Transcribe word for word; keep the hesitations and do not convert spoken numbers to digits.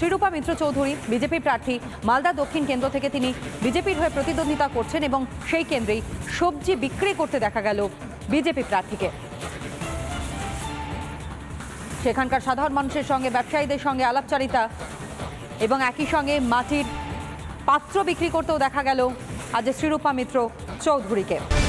श्रीरूपा मित्र Chaudhuri BJP प्रार्थी मालदा दक्षिण केंद्र थेके तिनी बीजेपीर हये प्रतिद्वंदिता करछेन एबं सेई केंद्रेई सब्जी बिक्री करते देखा गेल बीजेपी प्रार्थीके। सेखानकार साधारण मानुषेर संगे व्यवसायीदेर संगे आलापचारिता एबं एकई संगे माटिर पात्र बिक्री करतेও देखा गेल आज श्रीरूपा मित्र चौधुरीके।